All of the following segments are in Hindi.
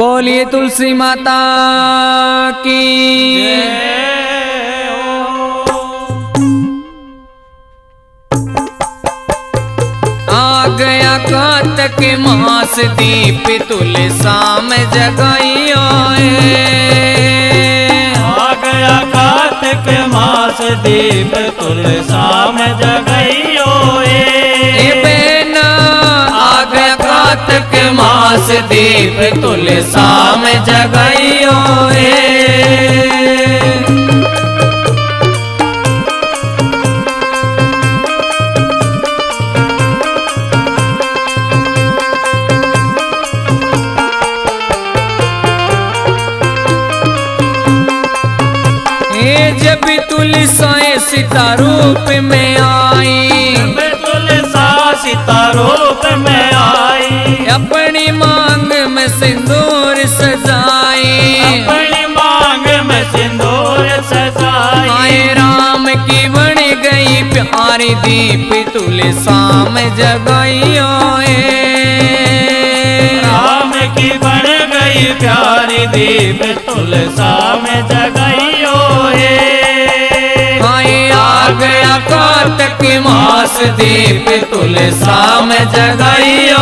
बोलिए तुलसी माता की आ गया कार्तिक मास दीप तुलसाम जगाइयो आ गया कार्तिक मास दीप तुलसाम जगाइयो कार्तिक मास दीप तुलसाम जगाइयो जब तुलसाएं सीता रूप में आई तुलसा सीता रूप में अपनी मांग में सिंदूर सजाए अपनी मांग में सिंदूर सजाए आए राम की बन गई प्यारी दीप तुलसाम जगाइयो राम की बन गई प्यारी दीप तुलसाम जगाइयो आए आ गया कार्तिक मास दीप तुलसाम जगाइयो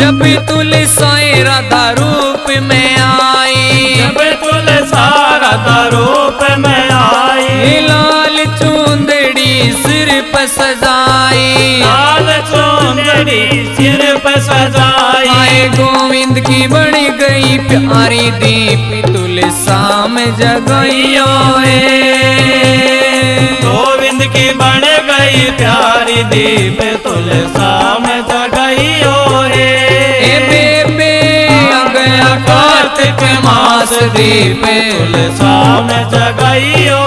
जब तुलसाएं राधा रूप में आई जब तुलसा राधा रूप में आई लाल चुंदड़ी सिर पर सजाई लाल चुंदड़ी सिर पर सजाई आए गोविंद की बन गई प्यारी दीप तुलसाम जगाइयो गोविंद की बन गई प्यारी दीप तुलसाम जगाइयो कार्तिक मास दीप तुलसाम जगाइयो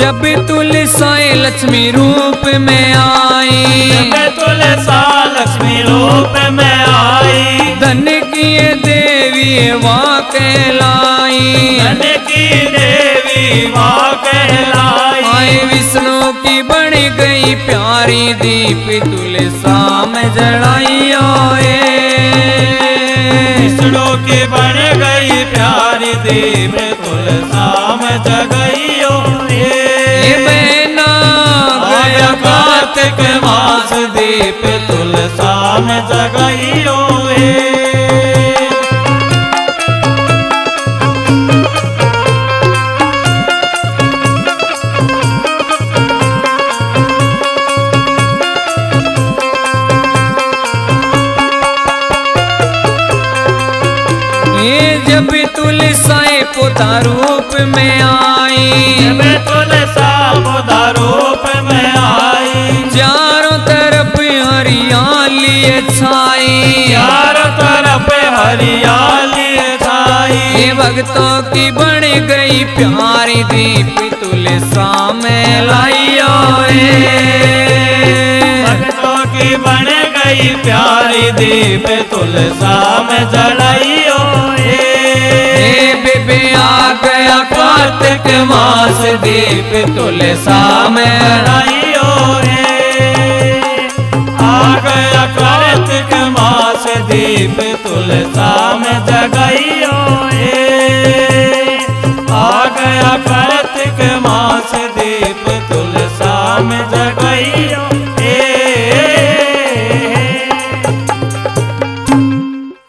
जब तुलसाएं लक्ष्मी रूप में आई जब तुलसा लक्ष्मी रूप में आई धन की देवी वाह कहलाई धन की देवी वाह कहलाई विष्णु की बन गई प्यारी दीप तुलसाम जगाइयो विष्णु की बन गई प्यारी दीप तुलसाम जगाइयो आया कार्तिक मास दीप तुलसाम जगाइयो जब तुलसाएं पुदा रूप में आई जब तुलसा पुदा रूप में आई चारों तरफ हरियाली छाई चारों तरफ हरियाली छाई भक्तों की बन गई प्यारी दीप तुलसा में लाइयो भक्तों की बन गई प्यारी दीप तुलसा में जलाइयो आ गया कार्तिक मास दीप तुलसाम जगाइयो आ गया कार्तिक मास दीप तुलसाम जगाइयो।